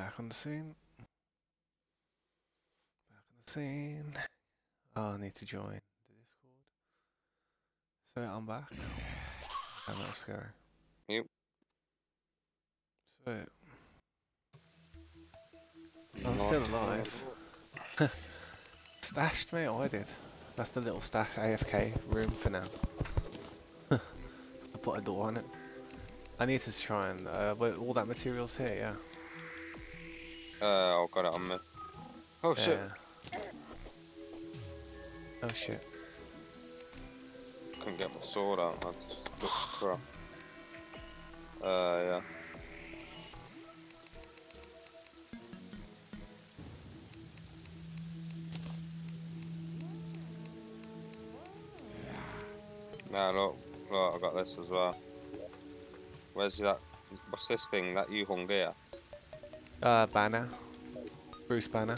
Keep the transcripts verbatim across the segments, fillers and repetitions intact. Back on the scene. Back on the scene. Oh, I need to join the Discord. So I'm back. And let's go. Yep. So I'm still alive. Stashed me? Oh, I did. That's the little stash A F K room for now. I put a door on it. I need to try and uh, all that material's here, yeah. Uh, I've got it on me. Oh yeah. Shit. Oh shit. Couldn't get my sword out, that's just crap. Uh, yeah. Nah, look, look, I got this as well. Where's that? What's this thing that you hung here? Uh, banner. Bruce Banner.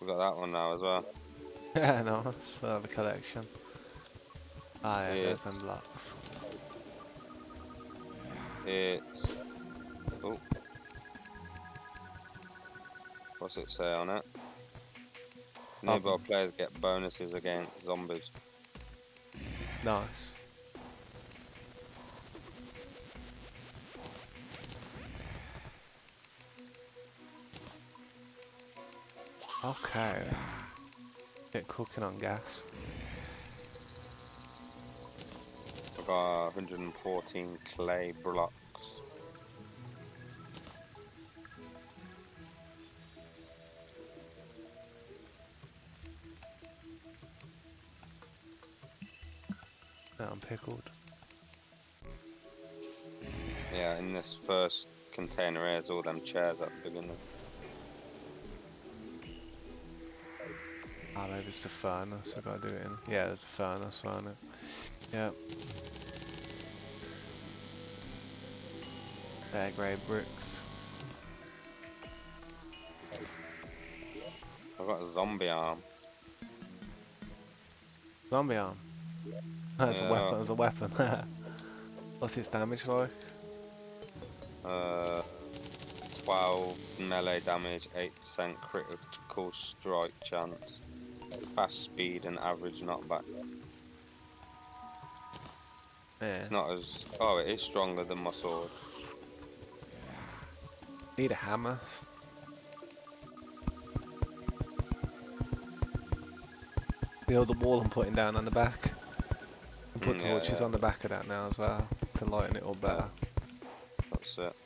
We got that one now as well. Yeah, no, that's uh, the collection. Ah, yeah, yeah. There's some blocks. It's. Oh. What's it say on it? Neighbor players get bonuses against zombies. Nice. Okay. Get cooking on gas. I've got one hundred fourteen clay blocks. I'm pickled. Yeah, in this first container there's all them chairs up the beginning. Ah, oh, maybe it's the furnace I gotta do it in. Yeah, there's a furnace on it. Yeah. They're grey bricks. I've got a zombie arm. Zombie arm? That's yeah. a weapon, it's a weapon. What's its damage like? Uh, twelve melee damage, eight percent critical strike chance, fast speed and average knockback. Yeah. It's not as... oh, it is stronger than my sword. Need a hammer. The other wall I'm putting down on the back. Put yeah, torches yeah. on the back of that now as well to lighten it all better. That's it.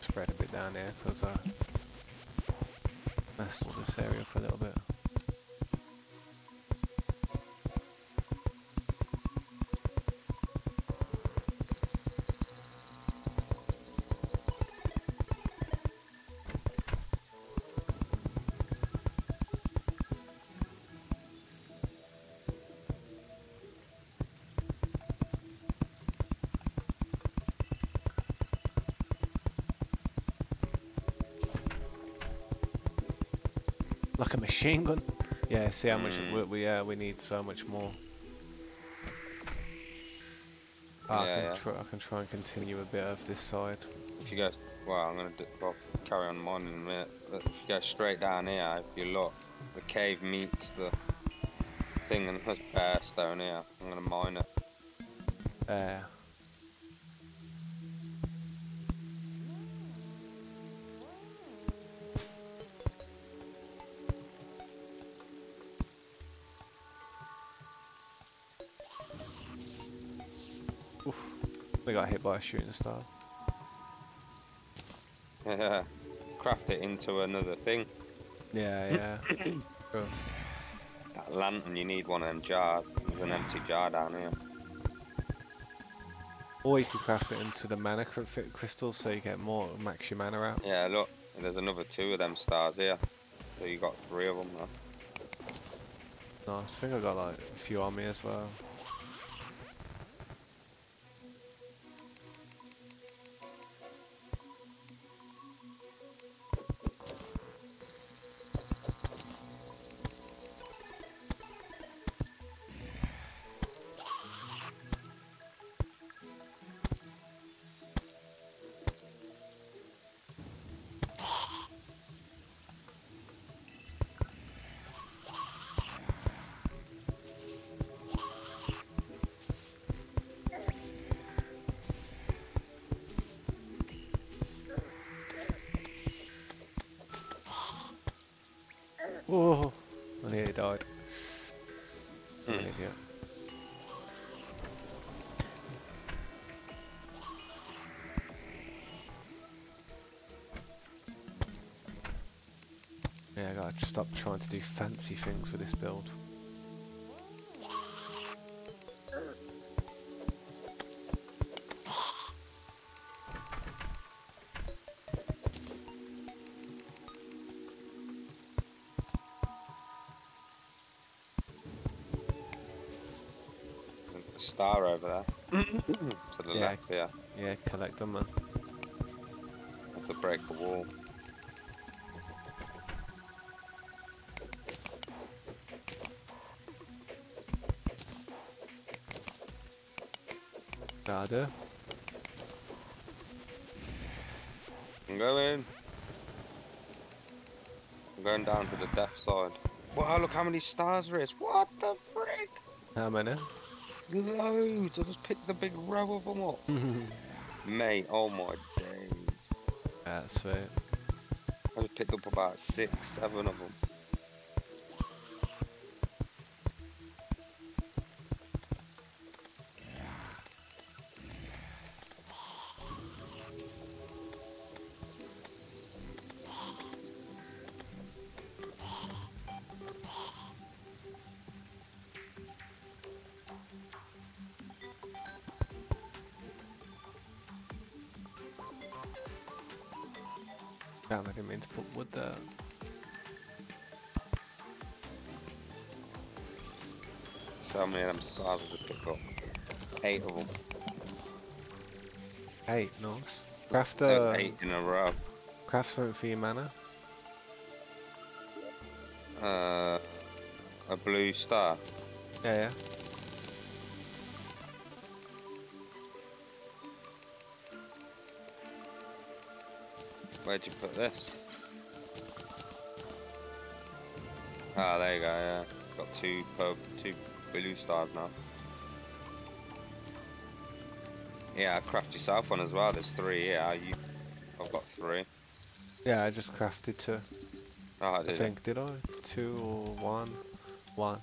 Spread a bit down here because I messed all this area up a little bit. Like a machine gun. Yeah, see how mm. much we we, uh, we need so much more. Oh, yeah, I, can yeah. try, I can try and continue a bit of this side. If you go, well, I'm gonna do, well, carry on mine in a minute. If you go straight down here, if you look, the cave meets the thing and there's bare stone here. I'm gonna mine it. There. Uh, I got hit by a shooting star. Yeah, craft it into another thing. Yeah, yeah. Trust. That lantern, you need one of them jars. There's an empty jar down here. Or you could craft it into the mana crystals so you get more, max your mana out. Yeah, look, there's another two of them stars here. So you got three of them now. Nice, I think I got like a few on me as well. Whoa. I nearly died. I'm an idiot. Yeah, I gotta stop trying to do fancy things for this build. Star over there. To the yeah, left, yeah. Yeah, collect them, man. Have to break the wall. Dada. I'm going. I'm going down to the depth side. Wow, look how many stars there is. What the frick? How many? Loads! I just picked the big row of them up. Mate, oh my days. That's sweet. I just picked up about six, seven of them. Damn, I didn't mean to put wood there. So many of them stars to pick up. Eight of them. Eight, nice. Craft uh, eight in a row. Craft something for your mana. Uh, a blue star. Yeah, yeah. Where'd you put this? Ah, there you go, yeah. Got two pub, two blue stars now. Yeah, craft yourself one as well. There's three, yeah. You, I've got three. Yeah, I just crafted two. Oh, I, did I think, did I? Two or one? One.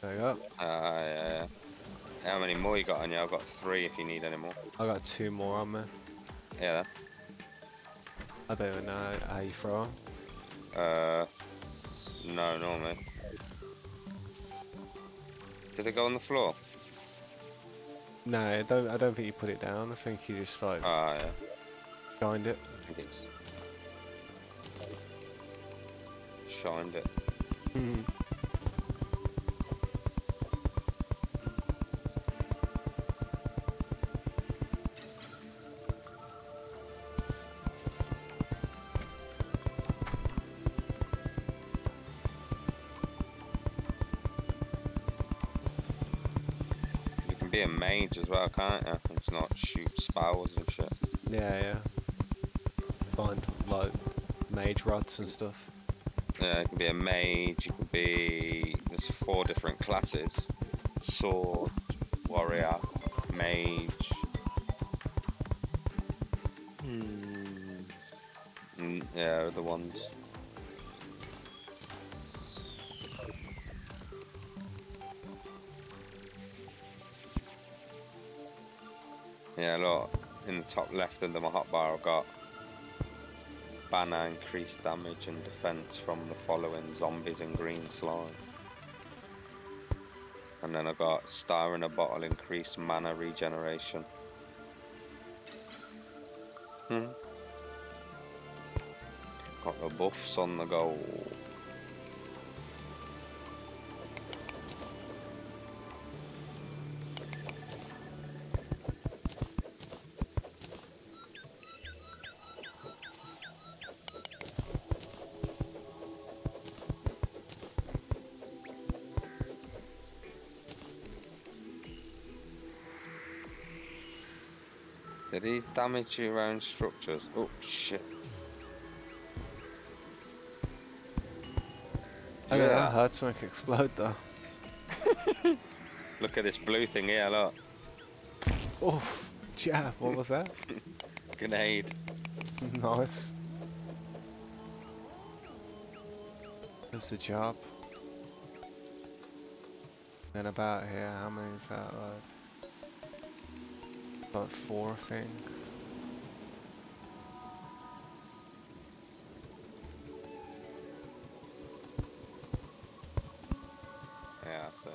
There you go. Ah, uh, yeah, yeah. How many more you got on you? I've got three if you need any more. I got two more on me. Yeah. I don't even know how you throw on. Uh, no, normally. Did it go on the floor? No, I don't. I don't think you put it down. I think you just like. Ah, yeah. Shined it. Shined it. Mm-hmm. Be a mage as well, can't you? It's not shoot spells and shit. Yeah, yeah. Find like mage rods and stuff. Yeah, you can be a mage. You can be there's four different classes: sword, warrior, mage. Hmm. Mm, yeah, the ones. Yeah, look, in the top left under my hotbar I've got banner, increased damage and defense from the following zombies and green slime. And then I've got star in a bottle, increased mana regeneration. Hmm. Got the buffs on the go. Did these damage your own structures? Oh shit. I know that heard something explode though. Look at this blue thing here, look. Oof, jab, what was that? Grenade. Nice. That's the job. And about here, how many is that like? About four, I think. Yeah, so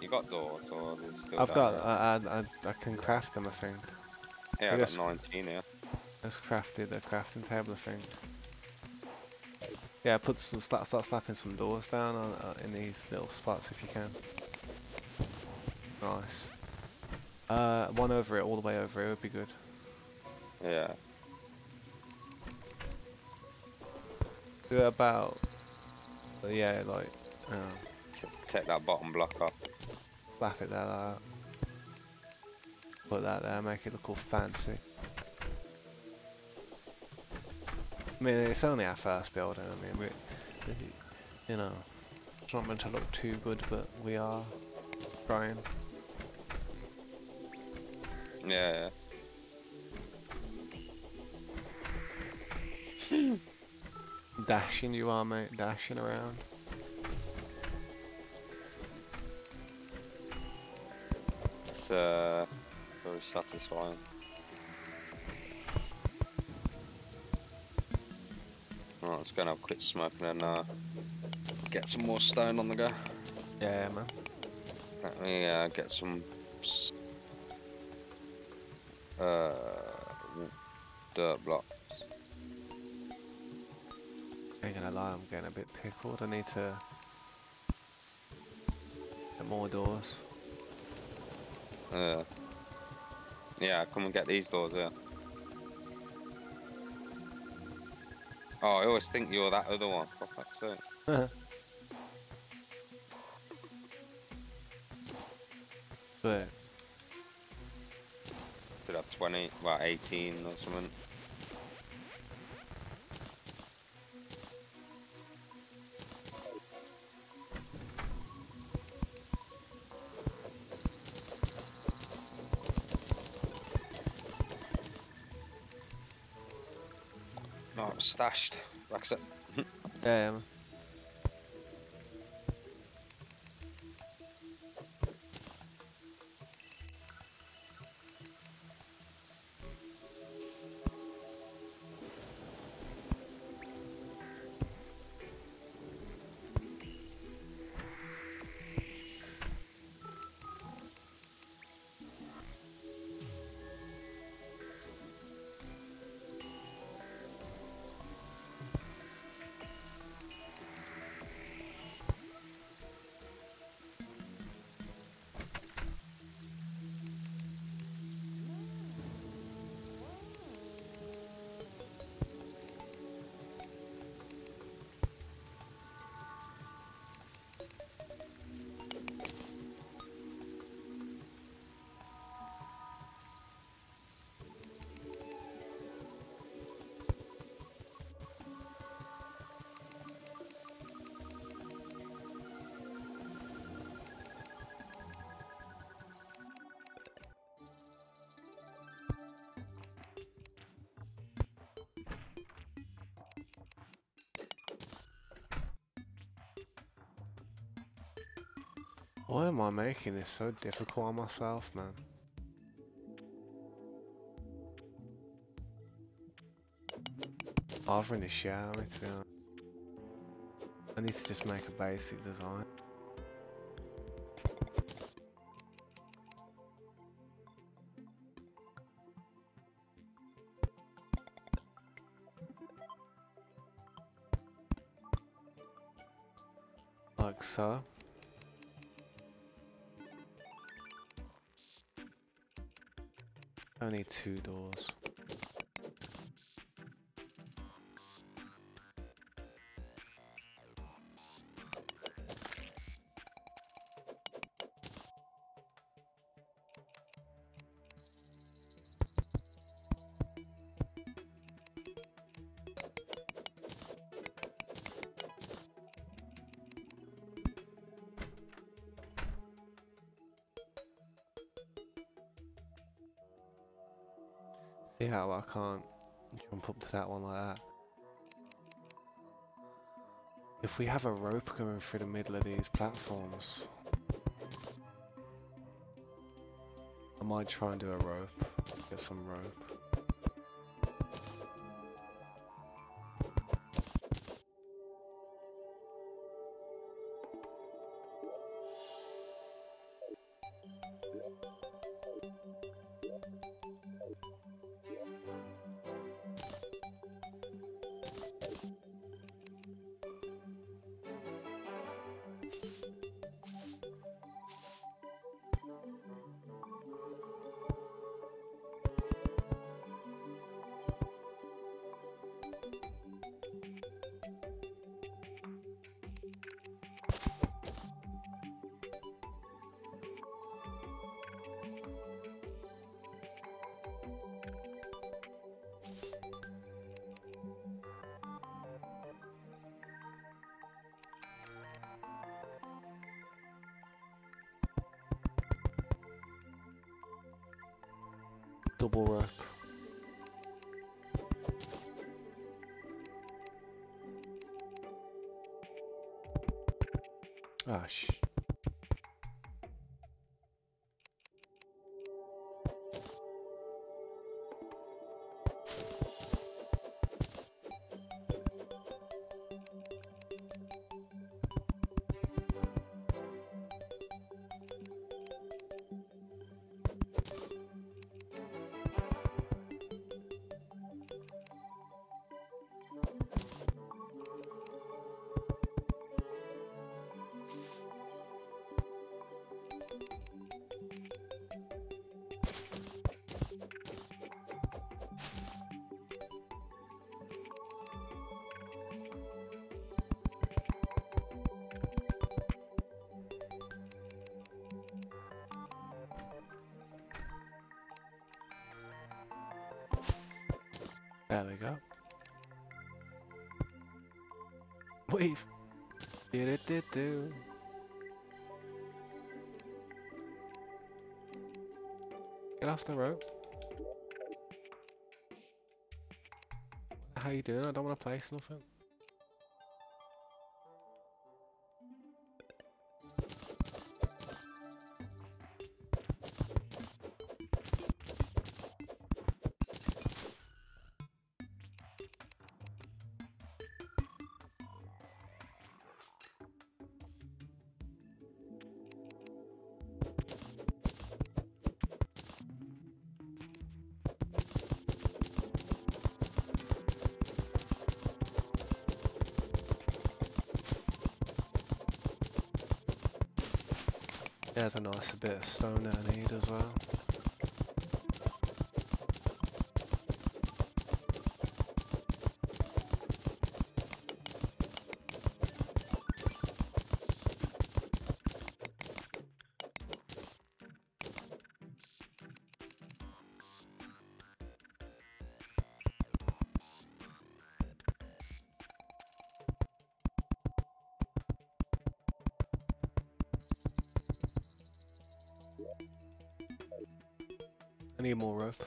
you got doors, or there's still I've got. I, I I I can craft them, I think. Yeah, I got nineteen here. Just crafted a crafting table, I think. Yeah, put some start start slapping some doors down on, uh, in these little spots if you can. Nice. Uh, one over it, all the way over it would be good. Yeah. Do it about. Yeah, like. Um, Take that bottom block up. Slap it there like that. Put that there, make it look all fancy. I mean, it's only our first building, I mean, we, you know, it's not meant to look too good, but we are trying. Yeah. Dashing you are, mate, dashing around. It's, uh, very satisfying. Right, let's go and have a quick smoke and then uh, get some more stone on the go. Yeah, man. Let me uh, get some uh, dirt blocks. I ain't gonna lie, I'm getting a bit pickled. I need to get more doors. Uh, yeah, come and get these doors here. Yeah. Oh, I always think you're that other one. Fuck that's it. Uh-huh. But should have twenty, well eighteen or something. Stashed. Racks up. Yeah, yeah, man. Why am I making this so difficult on myself, man? I've in the shower, to be honest. I need to just make a basic design. Like so. Only two doors. See how I can't jump up to that one like that? If we have a rope going through the middle of these platforms, I might try and do a rope, get some rope. Double rope. Ah, sh. There we go. Wave. Did it, did do. Get off the rope. How you doing? I don't want to place nothing. There's a nice bit of stone that I need as well. I need more rope.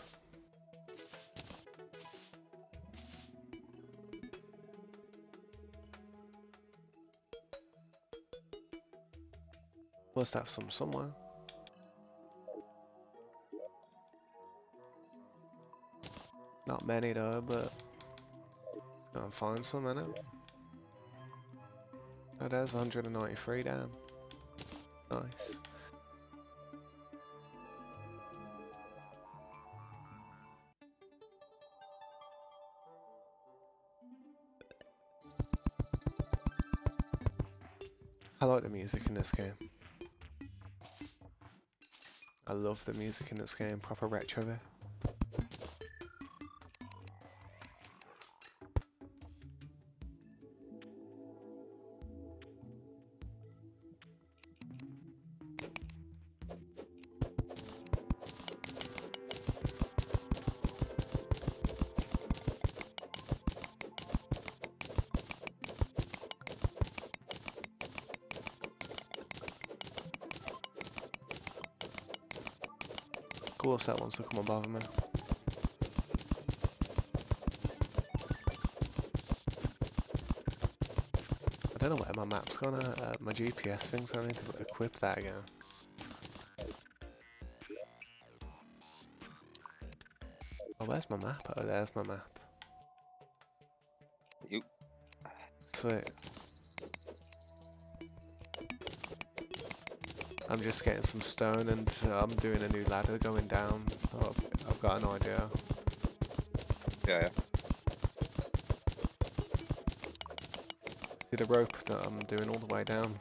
Must have some somewhere. Not many though, but let's go and find some, innit? Oh, there's one hundred ninety-three, damn. Nice. I like the music in this game. I love the music in this game, proper retro bit. Of course that wants to come above me. I don't know where my map's gone at, uh, my G P S thing, so I need to equip that again. Oh, where's my map? Oh, there's my map. You. Sweet. I'm just getting some stone and uh, I'm doing a new ladder going down. Oh, I've got an idea. Yeah, yeah. See the rope that I'm doing all the way down?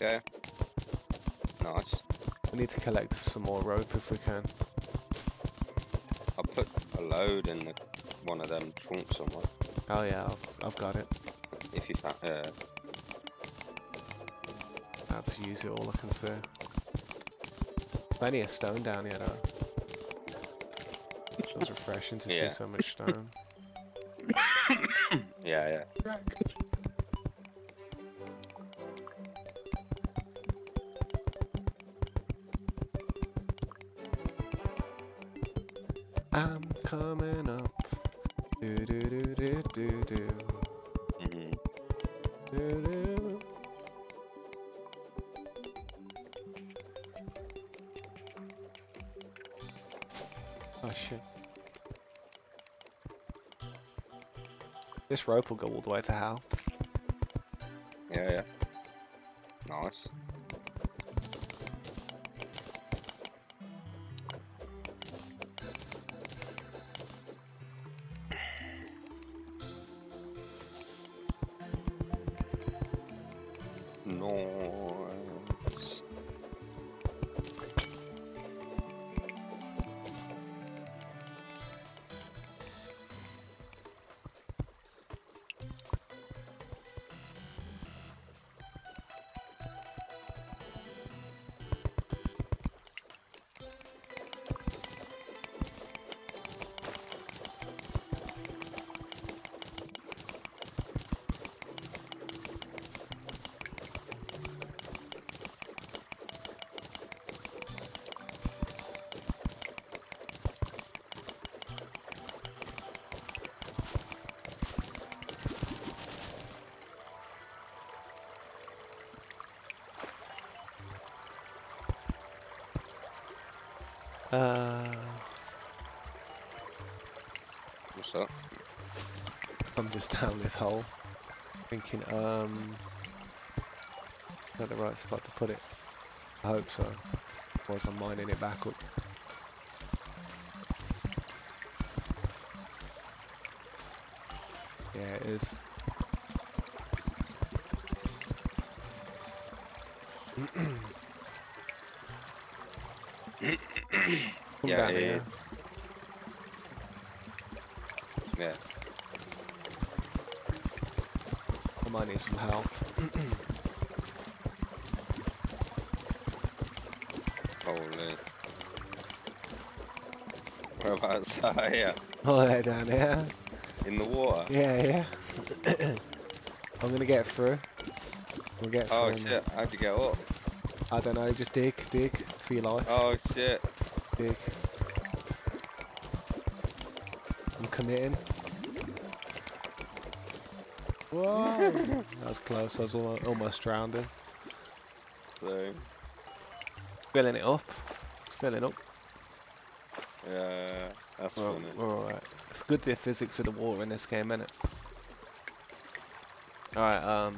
Yeah. Nice. We need to collect some more rope if we can. I'll put a load in the, one of them trunks somewhere. Oh yeah, I've, I've got it. If you can, uh, to use it all I can see. Plenty of stone down here though. It was refreshing to yeah. see so much stone. Yeah, yeah. I'm coming up. Do do do do do do. Mm-hmm. Do do. Oh shit. This rope will go all the way to hell. Yeah, yeah. Nice. Uh, What's up? I'm just down this hole, thinking, um, not the right spot to put it. I hope so. Otherwise, I'm mining it back up. Yeah, it is. Yeah, it is. Yeah. I might need some help. Holy. Whereabouts are you? Oh, they're down here. In the water? Yeah, yeah. I'm gonna get through. We'll get through. Oh shit, how'd you get up? I don't know, just dig, dig for your life. Oh shit. Dig. I'm committing. Whoa! That was close, I was almost drowning. So. Filling it up. It's filling up. Yeah, that's we're, funny. We're alright. It's good the physics with the water in this game, innit? Alright, um.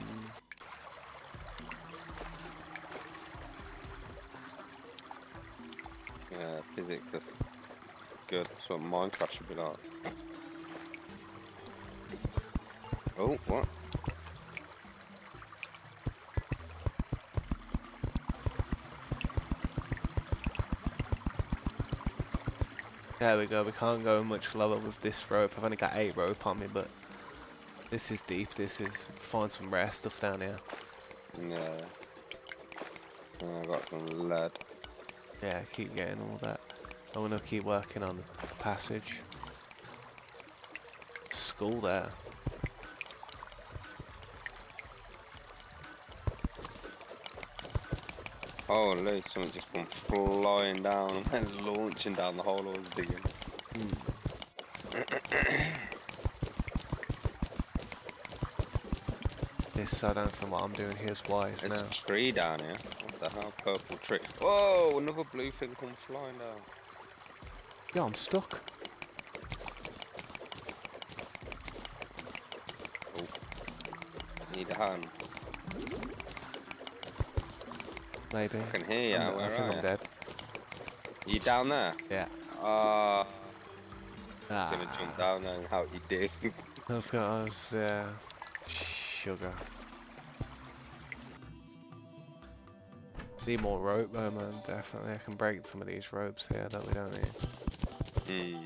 Yeah, physics is good. That's what Minecraft should be like. Oh, what? There we go, we can't go much lower with this rope. I've only got eight rope on me, but this is deep, this is... Find some rare stuff down here. Yeah. And I've got some lead. Yeah, keep getting all that. I want to keep working on the passage. School there. Oh, look, someone's just gone flying down and launching down the hole I was digging. Mm. wise, so I don't think what I'm doing here is wise now. There's a tree down here. What the hell? Purple tree. Whoa! Another blue thing come flying down. Yeah, I'm stuck. Oh. Need a hand. Maybe. I can hear you. I'm, Where I think are I'm dead. You down there? Yeah. Uh, ah. I'm gonna jump down there and help you dig. That's got us, yeah. Sugar. Need more rope though, man, definitely. I can break some of these ropes here that we don't need. Mm.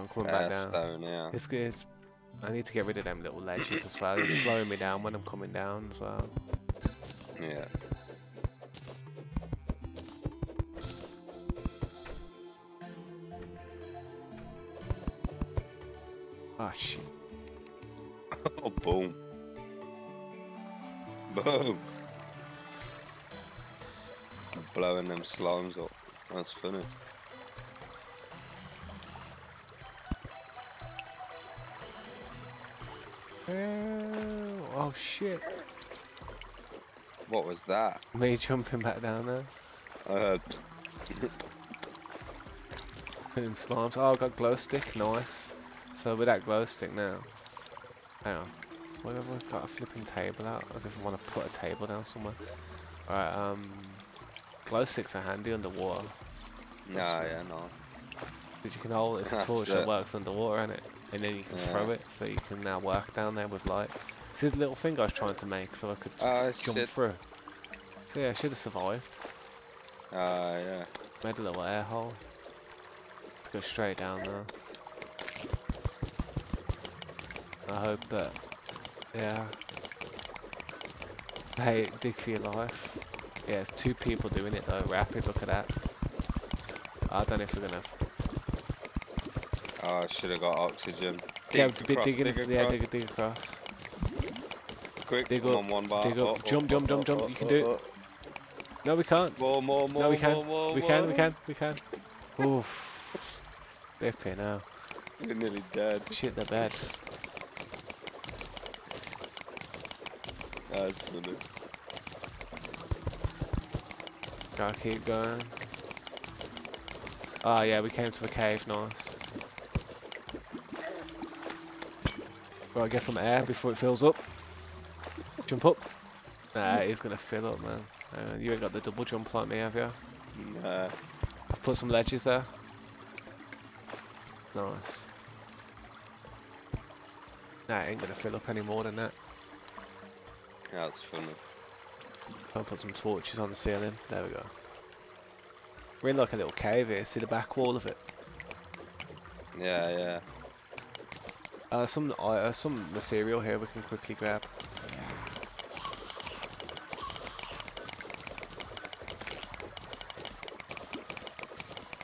I'm coming Fair back down. Stone, yeah. It's good. It's, I need to get rid of them little ledges as well. It's slowing me down when I'm coming down as well. Yeah. Oh shit. Oh boom. Boom. I'm blowing them slimes up. That's funny. Oh, oh shit. What was that? Me jumping back down there? I heard. And slimes. Oh, I got glow stick. Nice. So with that glow stick now, hang on, what have we got a flipping table out, as if I want to put a table down somewhere. Alright, um, glow sticks are handy underwater. Nah, yeah, no. Because you can hold it, it's a torch that works underwater, isn't it? And then you can yeah. throw it, so you can now work down there with light. See the little thing I was trying to make, so I could uh, jump shit. through. So yeah, I should have survived. Ah, uh, yeah. Made a little air hole. Let's go straight down there. I hope that, yeah, hey, dig for your life. Yeah, it's two people doing it though, rapid, look at that. I don't know if we're gonna... Oh, I should have got oxygen. Dig yeah, a bit digging, dig yeah, dig, dig across. Quick, dig up, on one bar. Dig up, up, up jump, up, jump, up, jump, jump, you can do it. No, we can't. More, more, more, no, we can. More, more, we can, more. we can, we can, we can. Oof. Bippy now. You're nearly dead. Shit, they're bad. That's funny. Gotta keep going. Oh yeah, we came to the cave, nice. Well, I get some air before it fills up. Jump up. Nah, it is gonna fill up, man. Uh, you ain't got the double jump like me, have you? Nah. I've put some ledges there. Nice. Nah, it ain't gonna fill up any more than that. Yeah, that's funny. I'll put some torches on the ceiling. There we go. We're in like a little cave here. See the back wall of it? Yeah, yeah. Uh, some uh, some material here we can quickly grab.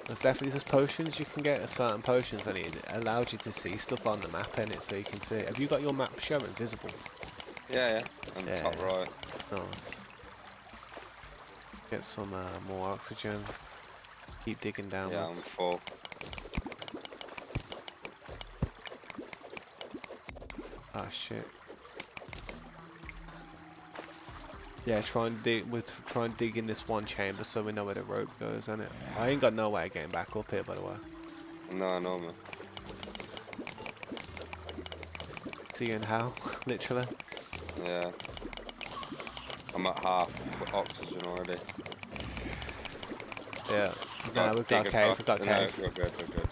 There's definitely there's potions you can get. There's certain potions that it allows you to see stuff on the map in it, so you can see. Have you got your map showing visible? Yeah, yeah. On the yeah. top right. Nice. Get some uh, more oxygen. Keep digging downwards. Yeah, I'm full. Ah, shit. Yeah, try and dig. We're trying to dig in this one chamber so we know where the rope goes, isn't it? I ain't got no way of getting back up here, by the way. No, no, man. See you in hell, literally. Yeah, I'm at half oxygen already. Yeah, we've got, no, we've got a cave, we've got a cave. No, we're good, we're good,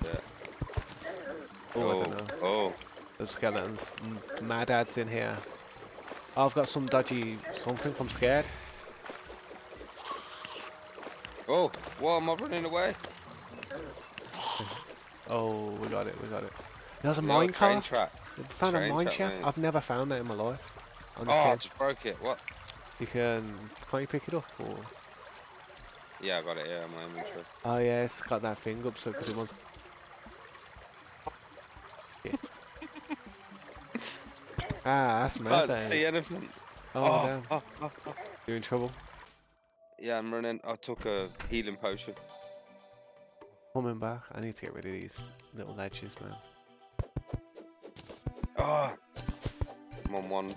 yeah. Ooh, oh, I don't know. Oh. There's skeletons, mad ads in here. Oh, I've got some dodgy something, I'm scared. Oh, whoa, am I running away? Oh, we got it, we got it. There's a minecart. I found a mine shaft. I've never found that in my life. Oh, I just broke it. What? You can... Can't you pick it up? Or? Yeah, I got it. Yeah, my inventory. Oh, yeah, it's got that thing up, so because it wants... Ah, that's mad. I can't see anything. Oh, oh, damn. Oh, oh, oh. You're in trouble? Yeah, I'm running. I took a healing potion. Coming back. I need to get rid of these little ledges, man. Oh. I'm on one.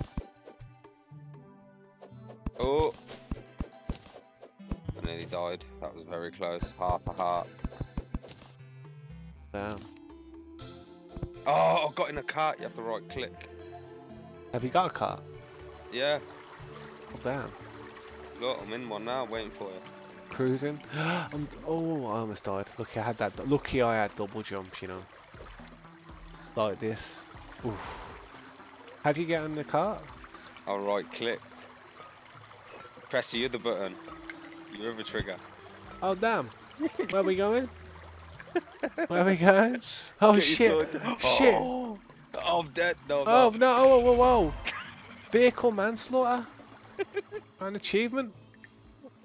Oh. I nearly died. That was very close. Half a heart. Damn. Oh, I got in a cart. You have to right click. Have you got a cart? Yeah. Oh, damn. Look, I'm in one now, waiting for you. Cruising. I'm, oh, I almost died. Lucky I had that. Lucky I had double jumps, you know. Like this. Oof. How do you get in the cart? I'll right click. Press the other button. Your other trigger. Oh, damn. Where are we going? Where are we going? Oh, get shit. Shit. Oh. Oh, I'm dead. No, I'm oh, not. no. Oh, whoa, whoa, whoa. Vehicle manslaughter. An achievement.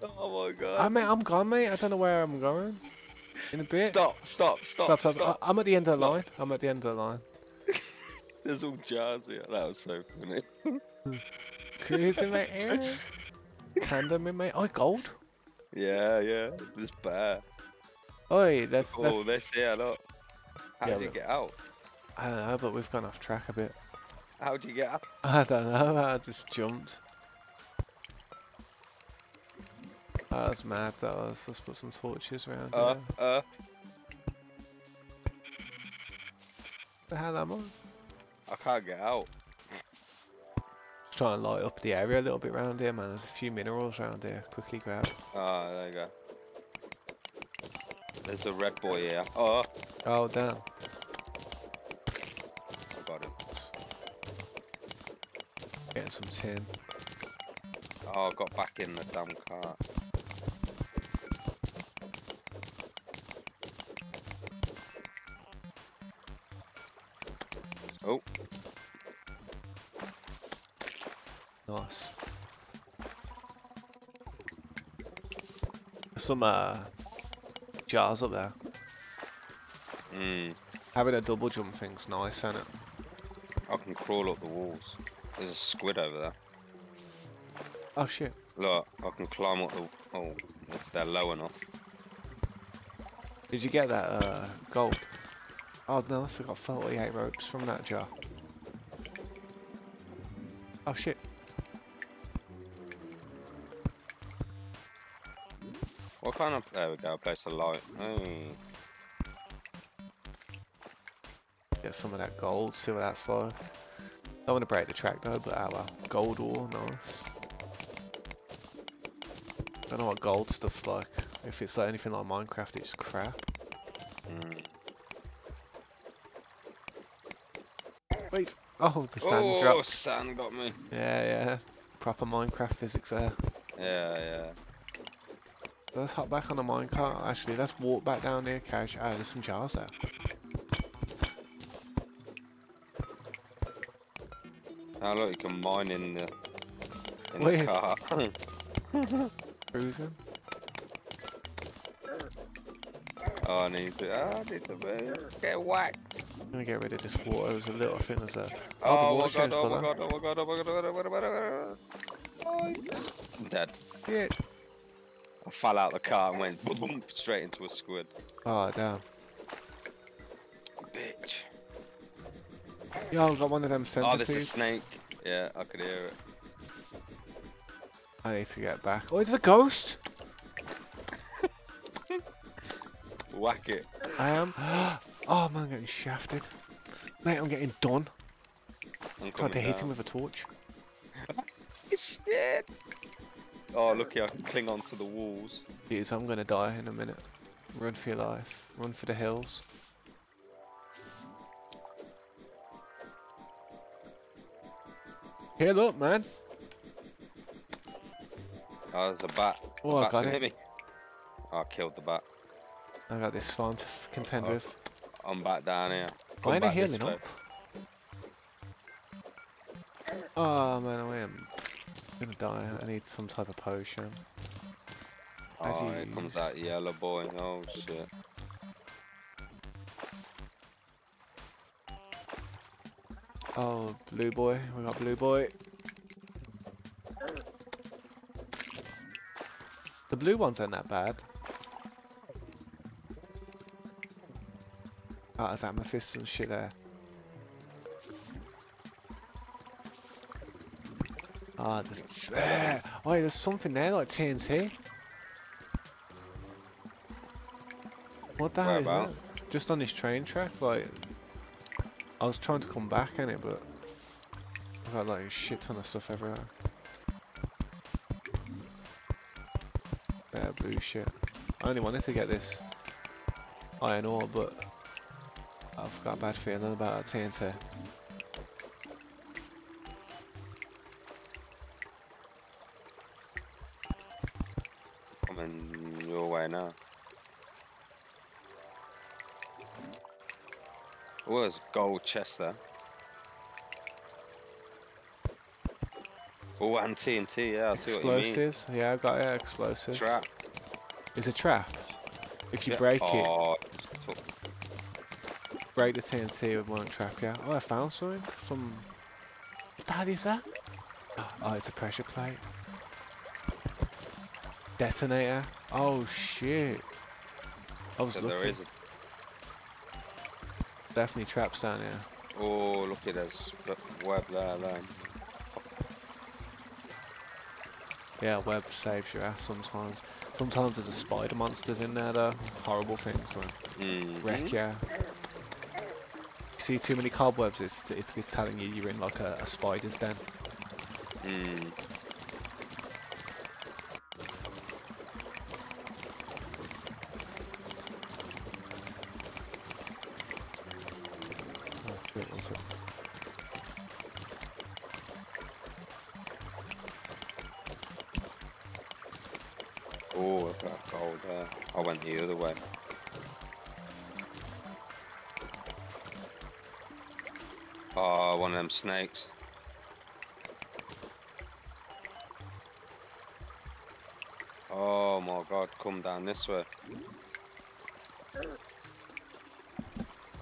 Oh my god. I mean, I'm gone, mate. I don't know where I'm going. In a bit. Stop, stop, stop. Stop, stop. stop. I'm at the end of the stop. line. I'm at the end of the line. There's all jars here. That was so funny. Cruising like air. Tandem in my. Oh, gold. Yeah, yeah. This bear. Oi, that's. Oh, that's yeah, look. How yeah, did you get out? I don't know, but we've gone off track a bit. How did you get out? I don't know. I just jumped. Oh, that's mad, that was. Let's put some torches around uh, here. Uh. The hell am I? I can't get out. Just try and light up the area a little bit around here, man. There's a few minerals around here. Quickly grab. Ah, oh, there you go. There's a red boy here. Oh. Oh, damn. I got him. Getting some tin. Oh, I got back in the damn cart. Oh. Nice. Some uh, jars up there. Mm. Having a double jump thing's nice, isn't it? I can crawl up the walls. There's a squid over there. Oh shit. Look, I can climb up the... Oh, if they're low enough. Did you get that uh, gold? Oh no, I still got forty-eight ropes from that jar. Oh shit. What kind of... There we go, place a light. Mm. Get some of that gold, see what that's like. Don't want to break the track though, but ah well. Gold ore, nice. I don't know what gold stuff's like. If it's like anything like Minecraft, it's crap. Mm. Wait. Oh, the sand oh, dropped. Oh, sand got me. Yeah, yeah. Proper Minecraft physics there. Yeah, yeah. Let's hop back on the minecart. Actually, let's walk back down there, Cash. Oh, there's some jars there. Oh, look, you can mine in the, in the car. Cruising. Oh, I need to. Oh, I need to move. Get whacked. I'm gonna get rid of this water. It was a little thing as that. Oh, oh, the water oh, my god, oh my god! Oh my god! Oh my god! Oh my god! Oh my god! I'm dead. Shit. I fell out the car and went boom, boom, straight into a squid. Oh damn. Bitch. Yo, I got one of them centipedes. Oh, there's a snake. Yeah, I could hear it. I need to get back. Oh, there's a ghost! Whack it. I am. Oh man, I'm getting shafted. Mate, I'm getting done. I'm trying to hit him with a torch. Shit! Oh, looky, I can cling onto the walls. Jeez, I'm gonna die in a minute. Run for your life. Run for the hills. Heal up, man. Oh, there's a bat. Oh, I got it. Oh, I killed the bat. I got this slime to contend oh, with. I'm back down here. Why am I healing up? Oh man, I am gonna die. I need some type of potion. How oh, here comes that yellow boy. Oh shit. Oh, blue boy. We got blue boy. The blue ones aren't that bad. Oh, there's amethyst and shit there. Ah, there's there. Oh, there's something there like T N T. What the hell is that? Just on this train track, like I was trying to come back in it, but I've got like a shit ton of stuff everywhere. Bare blue shit. I only wanted to get this iron ore, but I've got a bad feeling about that T N T. Coming your way now. Oh, there's a gold chest there. Oh, and T N T, yeah, I see what you mean. Explosives, yeah, I got it, explosives. Trap. It's a trap. If you yeah. break oh. it. Break the T N T with one trap, yeah. Oh, I found something. Some. What the hell is that? Oh, it's a pressure plate. Detonator. Oh, shit. I was so looking. There is a... Definitely traps down here. Oh, look at this web there, then. Yeah, web saves your ass sometimes. Sometimes there's a spider monsters in there, though. Horrible things, man. Mm-hmm. Wreck, yeah. See too many cobwebs, it's, it's, it's telling you you're in like a, a spider's den. Mm. Oh, wait, what's it? Oh, I've got gold there. I went the other way. Oh, one of them snakes. Oh my god, come down this way.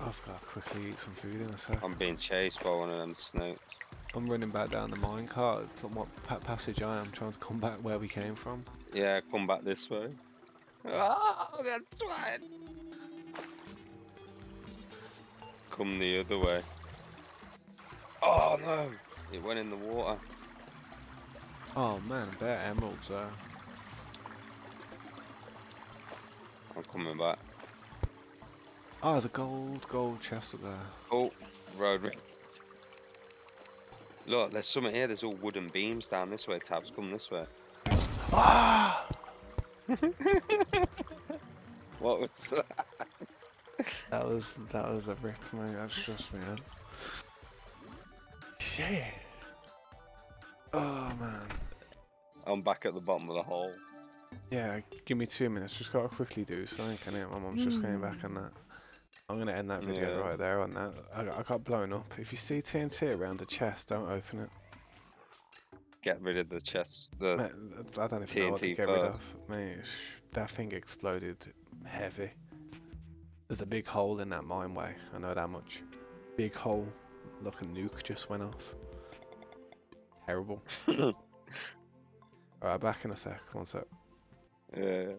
I've got to quickly eat some food in a sec. I'm being chased by one of them snakes. I'm running back down the minecart. What passage I am, trying to come back where we came from. Yeah, come back this way. Oh, that's right. Come the other way. Oh no! It went in the water. Oh man, they're emeralds there. I'm coming back. Oh, there's a gold, gold chest up there. Oh, road. Look, there's something here. There's all wooden beams down this way. Tabs, come this way. Ah! What was that? That was that was a rip, mate. That's just me, man. Yeah. Oh man. I'm back at the bottom of the hole. Yeah, give me two minutes. Just gotta quickly do something. Can it? My mum's mm. just getting back on that. I'm gonna end that video yeah. right there on that. I got, I got blown up. If you see T N T around the chest, don't open it. Get rid of the chest. The Mate, I don't even T N T know what to get first. rid of. Mate, that thing exploded heavy. There's a big hole in that mineway. I know that much. Big hole. Like a nuke just went off. Terrible. Alright, back in a sec. One sec. Yeah.